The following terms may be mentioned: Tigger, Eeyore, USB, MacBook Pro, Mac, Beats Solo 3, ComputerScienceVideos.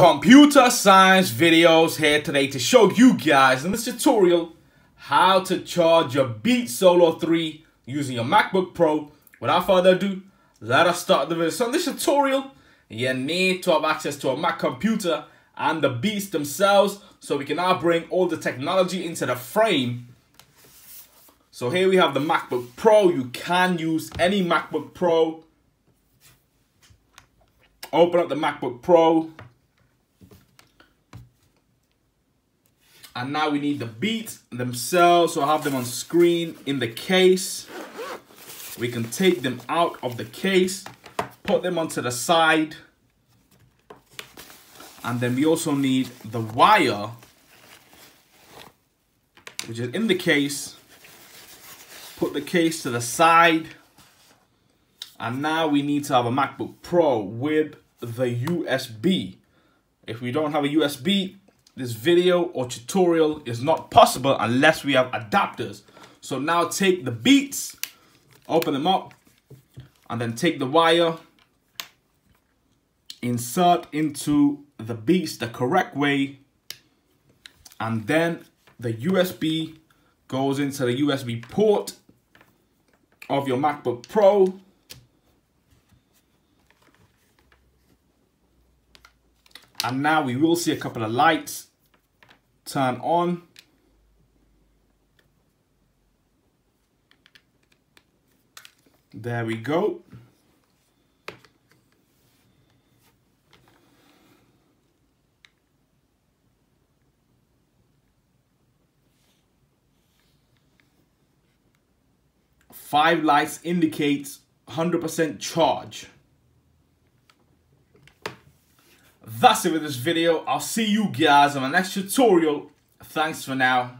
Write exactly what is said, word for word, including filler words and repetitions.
Computer science videos here today to show you guys in this tutorial how to charge your Beats Solo three using your MacBook Pro. Without further ado, let us start the video. So in this tutorial, you need to have access to a Mac computer and the Beats themselves, so we can now bring all the technology into the frame. So here we have the MacBook Pro. You can use any MacBook Pro. Open up the MacBook Pro. And now we need the Beats themselves, so I have them on screen in the case. We can take them out of the case, put them onto the side. And then we also need the wire, which is in the case. Put the case to the side. And now we need to have a MacBook Pro with the U S B. If we don't have a U S B, this video or tutorial is not possible unless we have adapters. So now take the Beats, open them up, and then take the wire, insert into the Beats the correct way, and then the U S B goes into the U S B port of your MacBook Pro. And now we will see a couple of lights turn on. There we go. Five lights indicates one hundred percent charge. That's it with this video. I'll see you guys on my next tutorial. Thanks for now.